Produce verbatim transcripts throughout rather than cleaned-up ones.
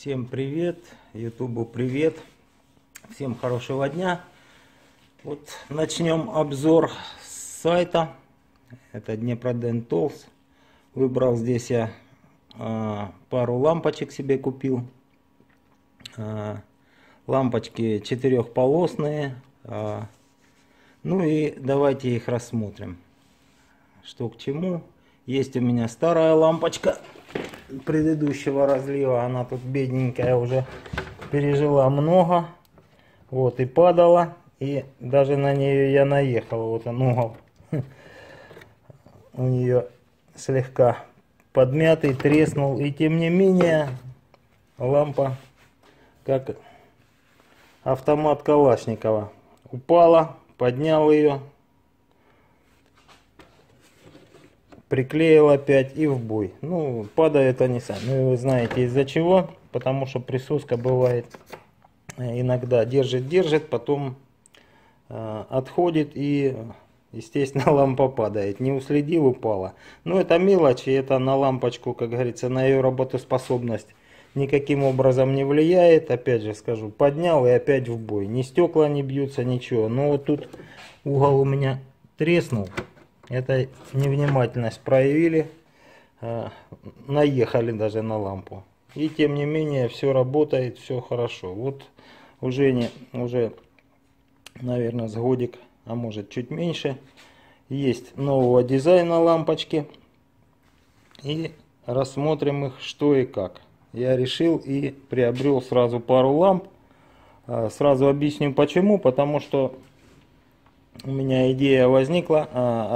Всем привет, ютубу привет, всем хорошего дня. Вот начнем обзор с сайта, это Днепродентолс. Выбрал здесь я э, пару лампочек себе купил. Э, лампочки четырехполосные. Э, ну и давайте их рассмотрим, что к чему. Есть у меня старая лампочка предыдущего разлива, она тут бедненькая, уже пережила много, вот и падала, и даже на нее я наехал, вот он угол у нее слегка подмятый, треснул, и тем не менее лампа как автомат Калашникова упала, поднял ее, приклеил опять и в бой. Ну, падают они сами. Ну, вы знаете из-за чего. Потому что присоска бывает иногда держит-держит, потом э, отходит и, естественно, лампа падает. Не уследил, упала. Но это мелочи, это на лампочку, как говорится, на ее работоспособность никаким образом не влияет. Опять же скажу, поднял и опять в бой. Ни стекла не бьются, ничего. Но вот тут угол у меня треснул. Это невнимательность проявили, наехали даже на лампу. И тем не менее все работает, все хорошо. Вот уже, не, уже наверное, с годик, а может чуть меньше, есть нового дизайна лампочки. И рассмотрим их, что и как. Я решил и приобрел сразу пару ламп. Сразу объясню почему, потому что у меня идея возникла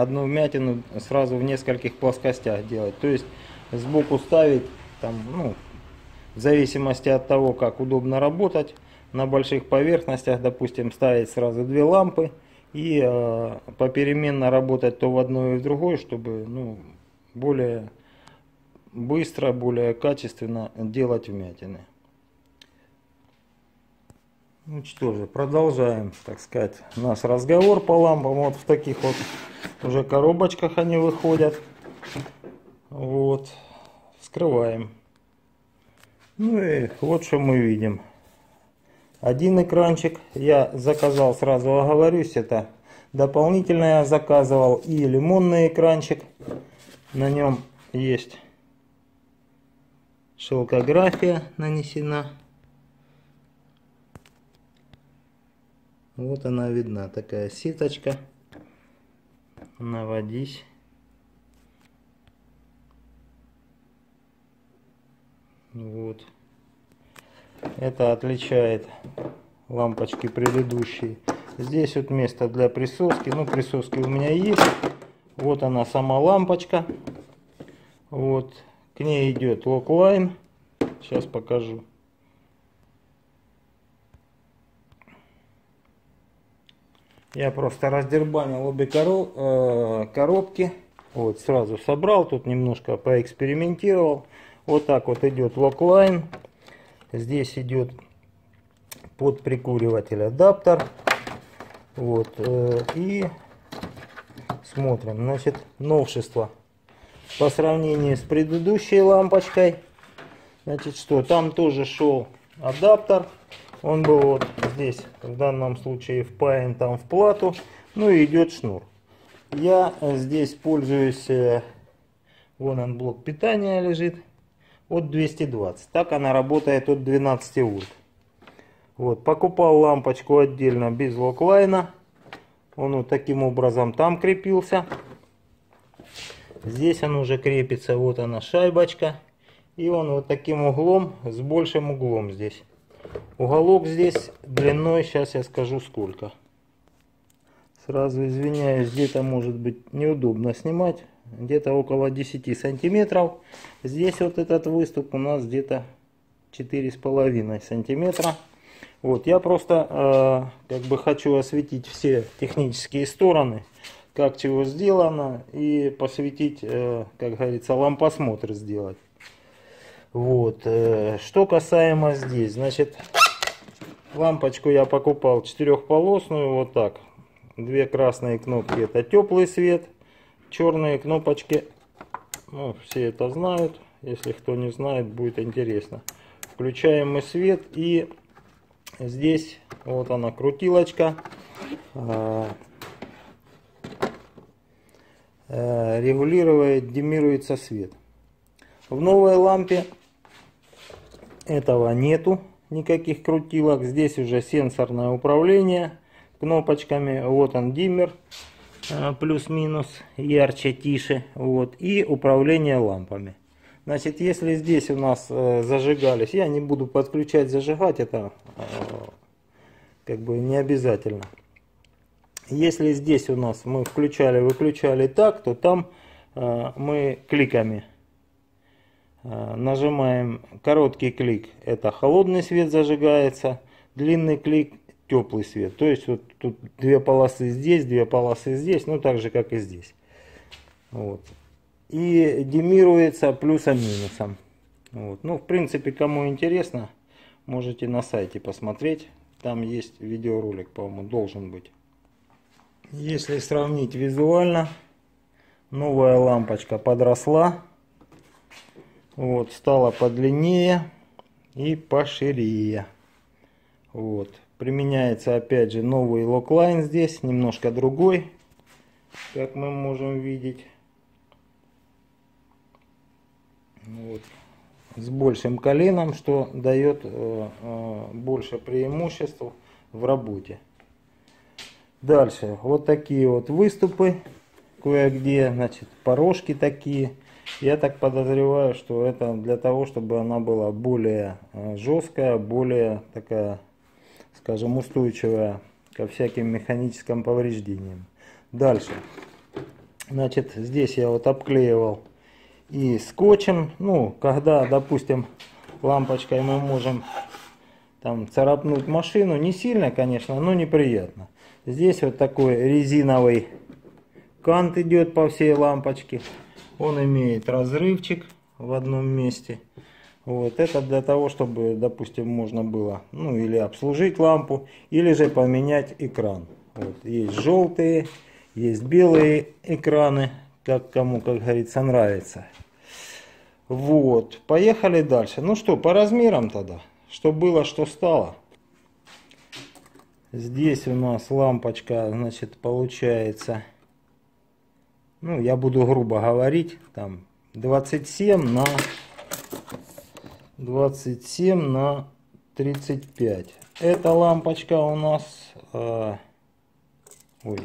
одну вмятину сразу в нескольких плоскостях делать. То есть сбоку ставить, там, ну, в зависимости от того, как удобно работать. На больших поверхностях, допустим, ставить сразу две лампы. И э, попеременно работать то в одной и в другой, чтобы ну, более быстро, более качественно делать вмятины. Ну что же, продолжаем, так сказать, наш разговор по лампам. Вот в таких вот уже коробочках они выходят. Вот, вскрываем. Ну и вот что мы видим. Один экранчик я заказал, сразу оговорюсь, это дополнительно я заказывал и лимонный экранчик. На нем есть шелкография нанесена. Вот она видна, такая ситочка. Наводись. Вот. Это отличает лампочки предыдущие. Здесь вот место для присоски. Ну, присоски у меня есть. Вот она сама лампочка. Вот. К ней идет лок-лайн. Сейчас покажу. Я просто раздербанил обе коробки. Вот, сразу собрал, тут немножко поэкспериментировал. Вот так вот идет лок-лайн. Здесь идет под прикуриватель адаптер. Вот, и смотрим. Значит, новшество по сравнению с предыдущей лампочкой. Значит, что там тоже шел адаптер. Он был вот здесь, в данном случае впаян там в плату, ну и идет шнур. Я здесь пользуюсь, вон он блок питания лежит, от двухсот двадцати. Так она работает от двенадцати вольт. Вот, покупал лампочку отдельно без лок-лайна. Он вот таким образом там крепился. Здесь он уже крепится, вот она шайбочка. И он вот таким углом, с большим углом здесь. Уголок здесь длиной, сейчас я скажу сколько. Сразу извиняюсь, где-то может быть неудобно снимать. Где-то около десяти сантиметров. Здесь вот этот выступ у нас где-то четыре с половиной сантиметра. Вот, я просто э, как бы хочу осветить все технические стороны, как чего сделано. И посвятить, э, как говорится, лампосмотр сделать. Вот, что касаемо здесь, значит, лампочку я покупал четырехполосную, вот так. Две красные кнопки — это теплый свет, черные кнопочки, ну, все это знают, если кто не знает, будет интересно. включаем мы свет, и здесь вот она, крутилочка, регулирует, диммируется свет. В новой лампе этого нету, никаких крутилок. Здесь уже сенсорное управление кнопочками. Вот он, диммер, плюс-минус, ярче, тише. Вот. И управление лампами. Значит, если здесь у нас зажигались, я не буду подключать, зажигать, это как бы не обязательно. Если здесь у нас мы включали, выключали так, то там мы кликами нажимаем. Короткий клик — это холодный свет зажигается, длинный клик — теплый свет. То есть вот тут две полосы здесь, две полосы здесь, ну так же как и здесь. Вот. И диммируется плюсом-минусом. Вот. Ну, в принципе, кому интересно, можете на сайте посмотреть. Там есть видеоролик, по-моему, должен быть. Если сравнить визуально, новая лампочка подросла. Вот, стала подлиннее и поширее. Вот. Применяется опять же новый локлайн, здесь немножко другой, как мы можем видеть. Вот. С большим коленом, что дает э, э, больше преимуществ в работе. Дальше вот такие вот выступы, кое-где, значит, порожки такие. Я так подозреваю, что это для того, чтобы она была более жесткая, более такая, скажем, устойчивая ко всяким механическим повреждениям. Дальше, значит, здесь я вот обклеивал и скотчем. Ну, когда, допустим, лампочкой мы можем там царапнуть машину, не сильно, конечно, но неприятно. Здесь вот такой резиновый кант идет по всей лампочке. Он имеет разрывчик в одном месте. Вот. Это для того, чтобы, допустим, можно было, ну, или обслужить лампу, или же поменять экран. Вот. Есть желтые, есть белые экраны, как кому, как говорится, нравится. Вот. Поехали дальше. Ну что, по размерам тогда. Что было, что стало. Здесь у нас лампочка, значит, получается... Ну, я буду грубо говорить, там двадцать семь на двадцать семь на тридцать пять. Эта лампочка у нас, э, ой,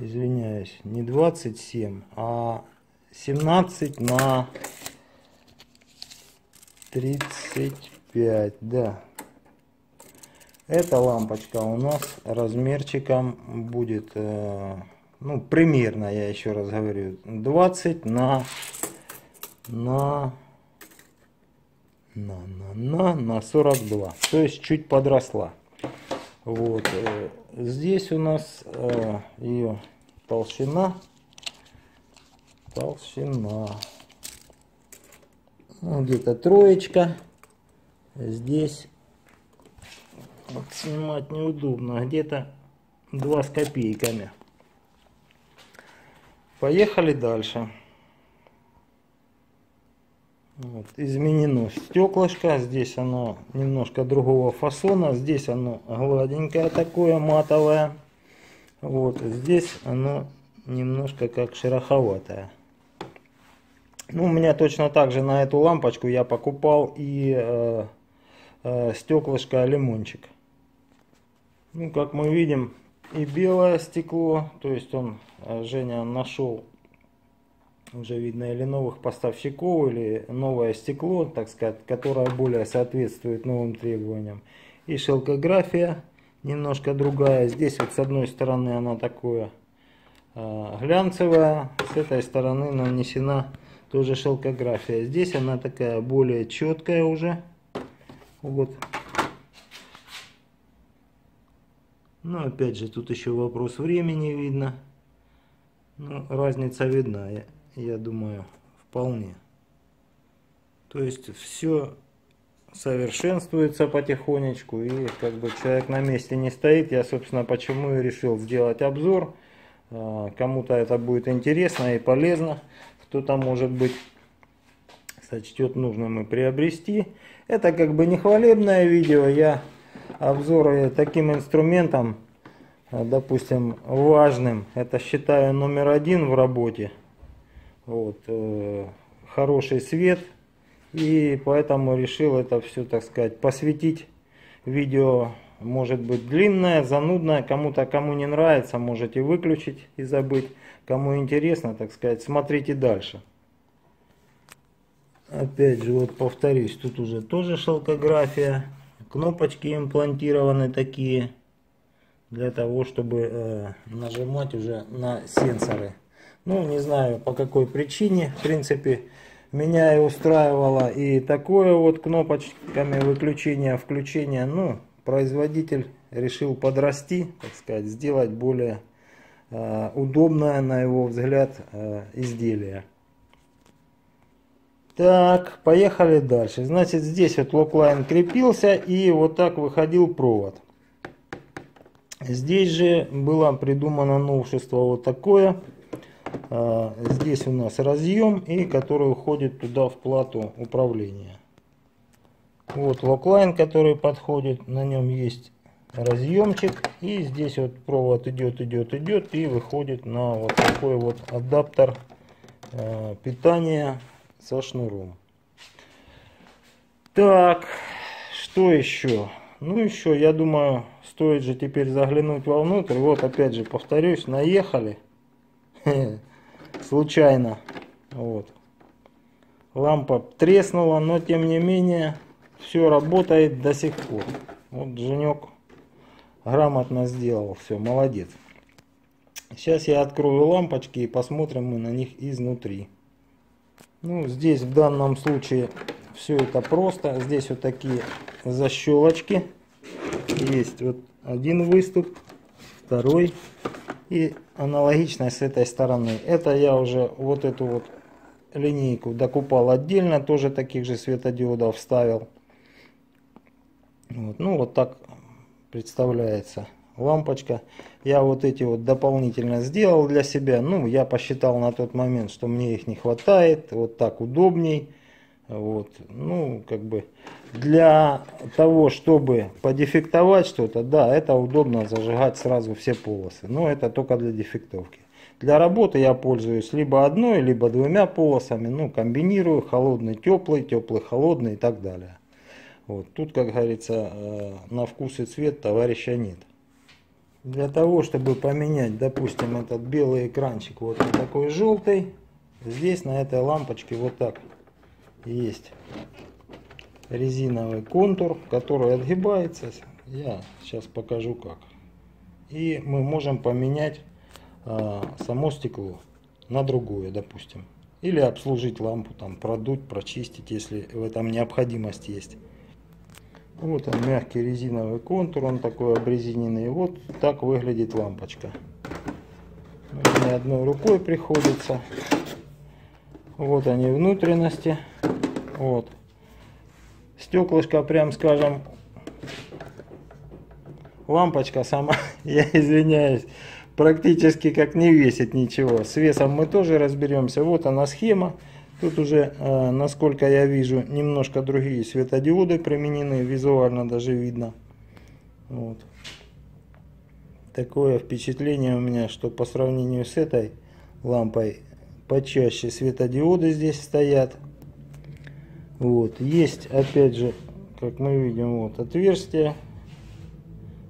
извиняюсь, не двадцать семь, а семнадцать на тридцать пять, да. Эта лампочка у нас размерчиком будет... Э, ну, примерно, я еще раз говорю, двадцать на сорок два, то есть чуть подросла. Вот здесь у нас ее толщина, толщина, ну, где-то троечка. Здесь вот снимать неудобно, где-то два с копейками. Поехали дальше. Вот, изменено стеклышко. Здесь оно немножко другого фасона. Здесь оно гладенькое такое, матовое. Вот, здесь оно немножко как шероховатое. Ну, у меня точно так же на эту лампочку я покупал и э, э, стеклышко лимончик. Ну, как мы видим, и белое стекло, то есть он, Женя, нашел уже, видно, или новых поставщиков, или новое стекло, так сказать, которое более соответствует новым требованиям. И шелкография немножко другая. Здесь вот с одной стороны она такое э, глянцевая, с этой стороны нанесена тоже шелкография. Здесь она такая более четкая уже. Вот. Но опять же, тут еще вопрос времени видно. Но разница видна, я, я думаю, вполне. То есть все совершенствуется потихонечку. И как бы человек на месте не стоит. Я, собственно, почему и решил сделать обзор. Кому-то это будет интересно и полезно. Кто-то, может быть, сочтет нужным и приобрести. Это как бы не хвалебное видео, я обзоры таким инструментом, допустим, важным, это считаю номер один в работе. Вот, э, хороший свет, и поэтому решил это все, так сказать, посвятить. Видео может быть длинное, занудное, кому-то, кому не нравится, можете выключить и забыть. Кому интересно, так сказать, смотрите дальше. Опять же, вот повторюсь, тут уже тоже шелкография. Кнопочки имплантированы такие, для того, чтобы э, нажимать уже на сенсоры. Ну, не знаю по какой причине, в принципе, меня и устраивало и такое вот кнопочками выключение, включение. Ну, производитель решил подрасти, так сказать, сделать более э, удобное, на его взгляд, э, изделие. Так, поехали дальше. Значит, здесь вот локлайн крепился и вот так выходил провод. Здесь же было придумано новшество вот такое. Здесь у нас разъем, и который уходит туда в плату управления. Вот локлайн, который подходит, на нем есть разъемчик. И здесь вот провод идет, идет, идет и выходит на вот такой вот адаптер питания со шнуром. Так, что еще? Ну еще, я думаю, стоит же теперь заглянуть вовнутрь. Вот опять же, повторюсь, наехали случайно. Вот. Лампа треснула, но тем не менее все работает до сих пор. Вот Женек грамотно сделал, все, молодец. Сейчас я открою лампочки и посмотрим мы на них изнутри. Ну, здесь в данном случае все это просто. Здесь вот такие защелочки. Есть вот один выступ, второй. И аналогично с этой стороны. Это я уже вот эту вот линейку докупал отдельно. Тоже таких же светодиодов вставил. Вот. Ну, вот так представляется лампочка. Я вот эти вот дополнительно сделал для себя. Ну, я посчитал на тот момент, что мне их не хватает. Вот так удобней. Вот. Ну, как бы для того, чтобы подефектовать что-то, да, это удобно зажигать сразу все полосы. Но это только для дефектовки. Для работы я пользуюсь либо одной, либо двумя полосами. Ну, комбинирую холодный, теплый, теплый, холодный и так далее. Вот. Тут, как говорится, на вкус и цвет товарища нет. Для того, чтобы поменять, допустим, этот белый экранчик вот на такой желтый, здесь на этой лампочке вот так есть резиновый контур, который отгибается. Я сейчас покажу как. И мы можем поменять э, само стекло на другое, допустим. Или обслужить лампу, там, продуть, прочистить, если в этом необходимость есть. Вот он, мягкий резиновый контур, он такой обрезиненный. Вот так выглядит лампочка. Мне одной рукой приходится. Вот они внутренности. Вот. Стеклышко, прям скажем, лампочка сама, я извиняюсь, практически как не весит ничего. С весом мы тоже разберемся. Вот она схема. Тут уже, насколько я вижу, немножко другие светодиоды применены, визуально даже видно. Вот. Такое впечатление у меня, что по сравнению с этой лампой почаще светодиоды здесь стоят. Вот. Есть, опять же, как мы видим, вот отверстие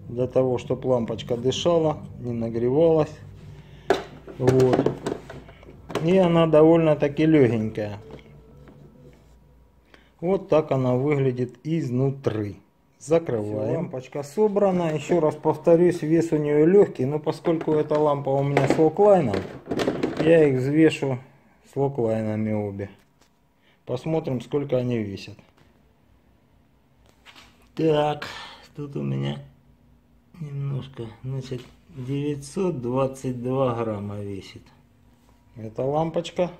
для того, чтобы лампочка дышала, не нагревалась. Вот. И она довольно-таки легенькая. Вот так она выглядит изнутри. Закрываем. Лампочка собрана. Еще раз повторюсь, вес у нее легкий. Но поскольку эта лампа у меня с локлайном, я их взвешу с локлайнами обе. Посмотрим, сколько они весят. Так, тут у меня немножко, значит, девятьсот двадцать два грамма весит. Это лампочка.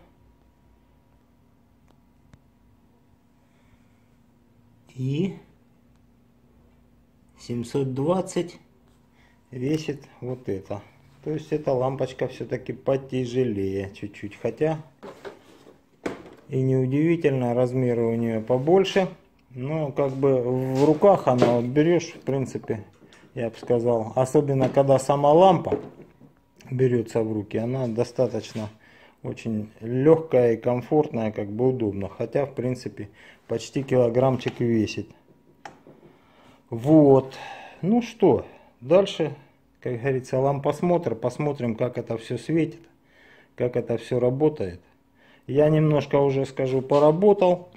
И семьсот двадцать весит вот это. То есть эта лампочка все-таки потяжелее чуть-чуть. Хотя и неудивительно, размеры у нее побольше. Ну, как бы в руках она вот берешь, в принципе, я бы сказал, особенно когда сама лампа берется в руки, она достаточно очень легкая и комфортная, как бы удобно. Хотя, в принципе, почти килограммчик весит. Вот. Ну что, дальше, как говорится, лампосмотр. Посмотрим, как это все светит, как это все работает. Я немножко уже, скажу, поработал.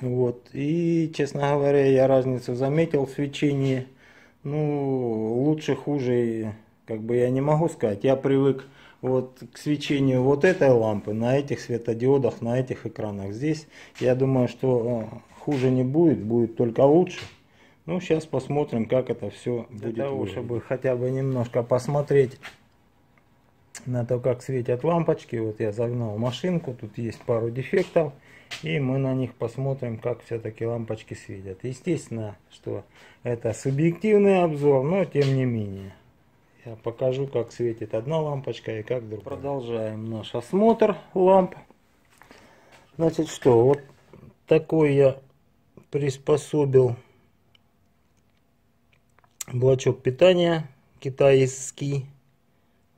Вот. И, честно говоря, я разницу заметил в свечении. Ну, лучше, хуже, как бы я не могу сказать. Я привык вот к свечению вот этой лампы на этих светодиодах, на этих экранах. Здесь, я думаю, что хуже не будет, будет только лучше. Ну, сейчас посмотрим, как это все будет. Для того, чтобы хотя бы немножко посмотреть на то, как светят лампочки. Вот я загнал машинку, тут есть пару дефектов. И мы на них посмотрим, как все-таки лампочки светят. Естественно, что это субъективный обзор, но тем не менее. Я покажу, как светит одна лампочка и как другая. Продолжаем наш осмотр ламп. Значит, что, вот такой я приспособил блочок питания китайский.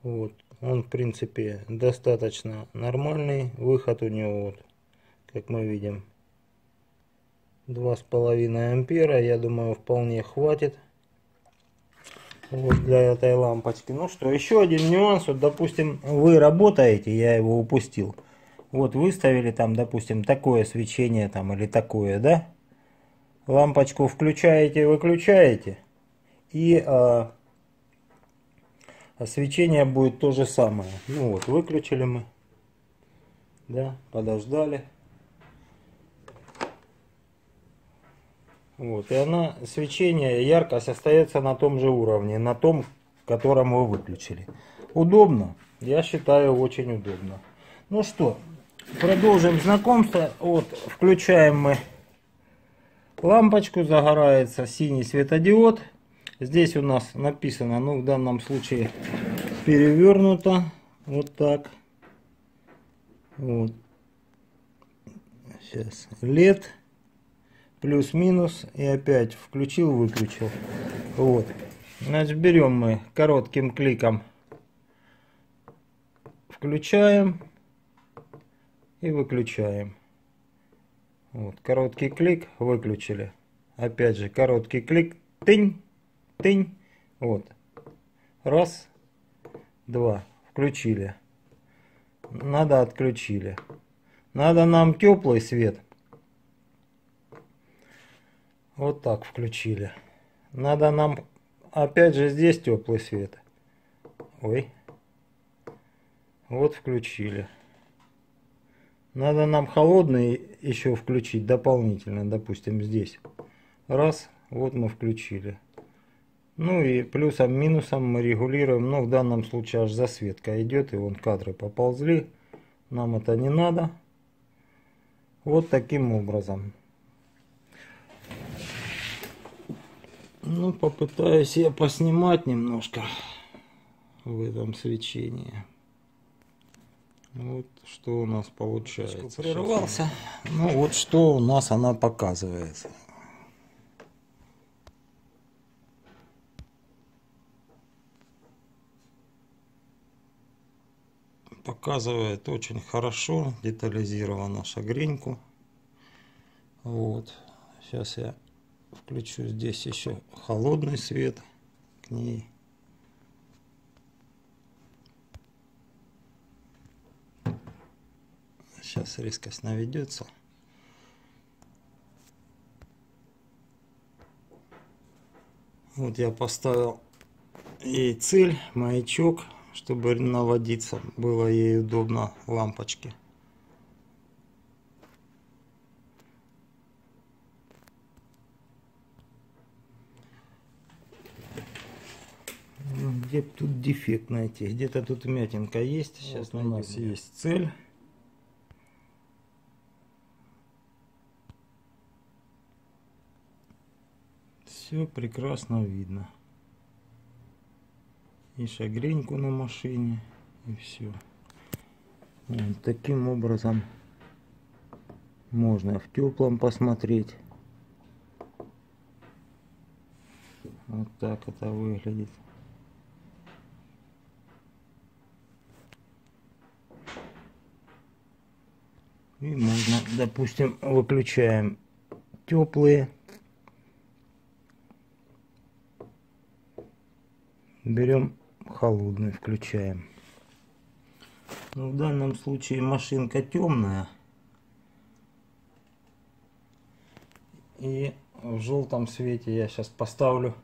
Вот. Он, в принципе, достаточно нормальный. Выход у него, вот, как мы видим, два с половиной ампера. Я думаю, вполне хватит. Вот для этой лампочки. Ну что, еще один нюанс. Вот, допустим, вы работаете, я его упустил. Вот выставили там, допустим, такое свечение там или такое, да? Лампочку включаете, выключаете. И а, свечение будет то же самое. Ну вот, выключили мы. Да, подождали. Вот, и она, свечение, яркость остается на том же уровне, на том, котором вы выключили. Удобно? Я считаю, очень удобно. Ну что, продолжим знакомство. Вот, включаем мы лампочку, загорается синий светодиод. Здесь у нас написано, ну в данном случае перевернуто, вот так. Вот. Сейчас, лед. Плюс-минус, и опять включил-выключил. Вот. Значит, берем мы коротким кликом, включаем и выключаем. Вот. Короткий клик, выключили. Опять же, короткий клик, тынь, тынь. Вот. Раз, два, включили. Надо, отключили. Надо нам теплый свет. Вот так включили. Надо нам, опять же, здесь теплый свет. Ой. Вот включили. Надо нам холодный еще включить дополнительно, допустим, здесь. Раз, вот мы включили. Ну и плюсом-минусом мы регулируем. Но в данном случае аж засветка идет, и вон кадры поползли. Нам это не надо. Вот таким образом. Ну, попытаюсь я поснимать немножко в этом свечении. Вот что у нас получается. Прервался. Ну, вот что у нас она показывает. Показывает очень хорошо, детализировано шагреньку. Вот. Сейчас я включу здесь еще холодный свет к ней. Сейчас резкость наведется. Вот я поставил ей цель, маячок, чтобы наводиться было ей удобно лампочки. Где тут дефект найти? Где-то тут вмятинка есть. Сейчас вот у нас есть цель. Все прекрасно видно. И шагреньку на машине. И все. Вот таким образом можно в теплом посмотреть. Вот так это выглядит. И можно, допустим, выключаем теплые. Берем холодный, включаем. Но в данном случае машинка темная. И в желтом свете я сейчас поставлю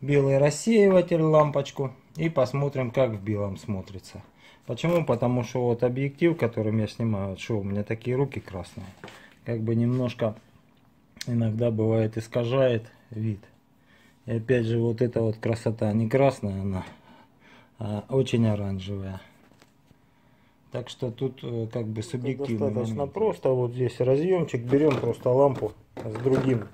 белый рассеиватель, лампочку. И посмотрим, как в белом смотрится. Почему? Потому что вот объектив, которым я снимаю, вот что у меня такие руки красные. Как бы немножко иногда бывает искажает вид. И опять же вот эта вот красота, не красная она, а очень оранжевая. Так что тут как бы субъективно. Достаточно момент. Просто вот здесь разъемчик, берем просто лампу с другим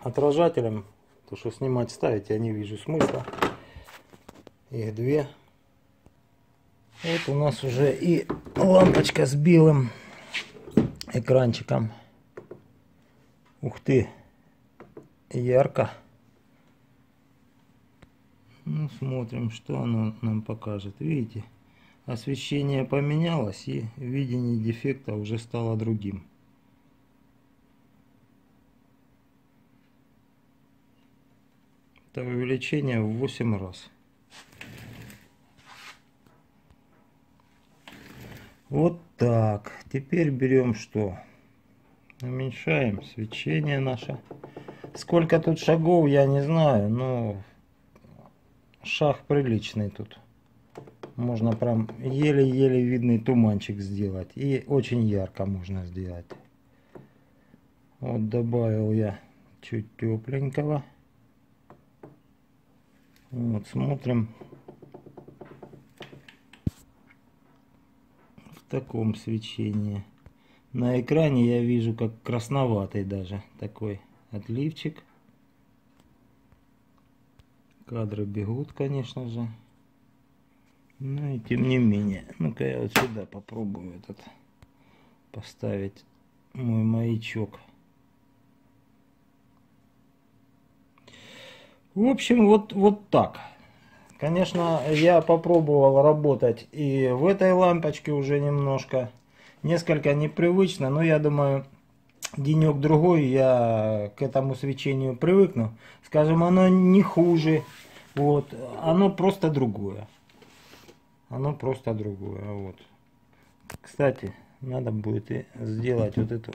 отражателем. То, что снимать, ставить я не вижу смысла. Их две. Вот у нас уже и лампочка с белым экранчиком. Ух ты! Ярко. Ну, смотрим, что оно нам покажет. Видите, освещение поменялось, и видение дефекта уже стало другим. Это увеличение в восемь раз. Вот так. Теперь берем что? Уменьшаем свечение наше. Сколько тут шагов, я не знаю, но шаг приличный тут. Можно прям еле-еле видный туманчик сделать. И очень ярко можно сделать. Вот добавил я чуть тепленького. Вот смотрим. В таком свечении. На экране я вижу как красноватый даже такой. Отливчик. Кадры бегут, конечно же. Ну и тем не менее. Ну-ка я вот сюда попробую этот поставить мой маячок. В общем, вот, вот так. Конечно, я попробовал работать и в этой лампочке уже немножко. Несколько непривычно, но я думаю... Денек-другой я к этому свечению привыкну. Скажем, оно не хуже. Вот. Оно просто другое. Оно просто другое. Вот. Кстати, надо будет и сделать вот эту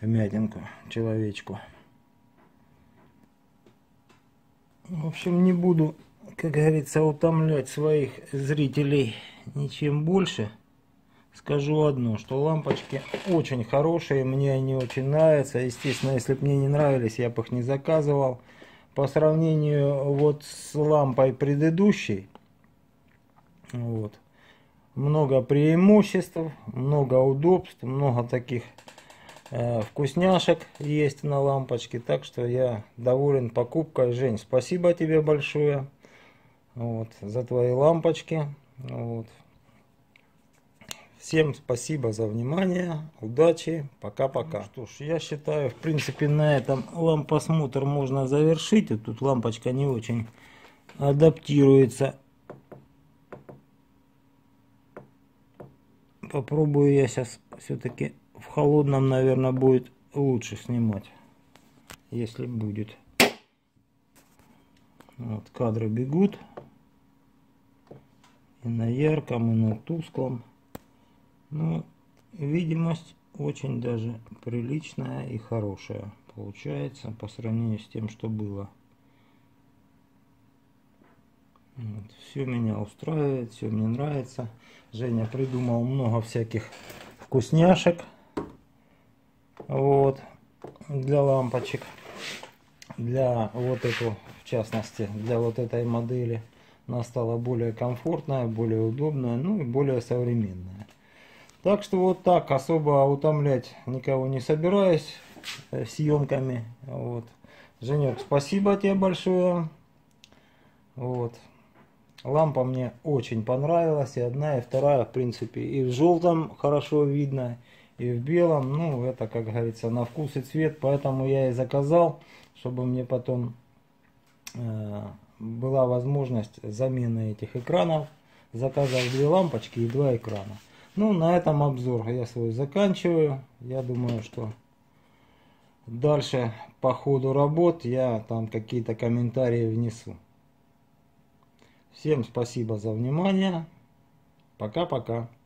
вмятинку, человечку. В общем, не буду, как говорится, утомлять своих зрителей ничем больше. Скажу одно, что лампочки очень хорошие, мне они очень нравятся. Естественно, если бы мне не нравились, я бы их не заказывал. По сравнению вот с лампой предыдущей, вот, много преимуществ, много удобств, много таких э, вкусняшек есть на лампочке. Так что я доволен покупкой. Жень, спасибо тебе большое, вот, за твои лампочки. Вот. Всем спасибо за внимание, удачи, пока-пока. Ну что ж, я считаю, в принципе, на этом лампосмотр можно завершить. Тут лампочка не очень адаптируется. Попробую я сейчас все-таки в холодном, наверное, будет лучше снимать, если будет. Вот кадры бегут. И на ярком, и на тусклом. Ну, видимость очень даже приличная и хорошая получается по сравнению с тем, что было. Вот, все меня устраивает, все мне нравится. Женя придумал много всяких вкусняшек. Вот, для лампочек. Для вот эту, в частности, для вот этой модели. Она стала более комфортная, более удобная, ну и более современная. Так что вот так, особо утомлять никого не собираюсь съемками. Вот. Женек, спасибо тебе большое. Вот. Лампа мне очень понравилась. И одна, и вторая, в принципе. И в желтом хорошо видно, и в белом. Ну, это, как говорится, на вкус и цвет. Поэтому я и заказал, чтобы мне потом была возможность замены этих экранов. Заказал две лампочки и два экрана. Ну, на этом обзор я свой заканчиваю. Я думаю, что дальше по ходу работ я там какие-то комментарии внесу. Всем спасибо за внимание. Пока-пока.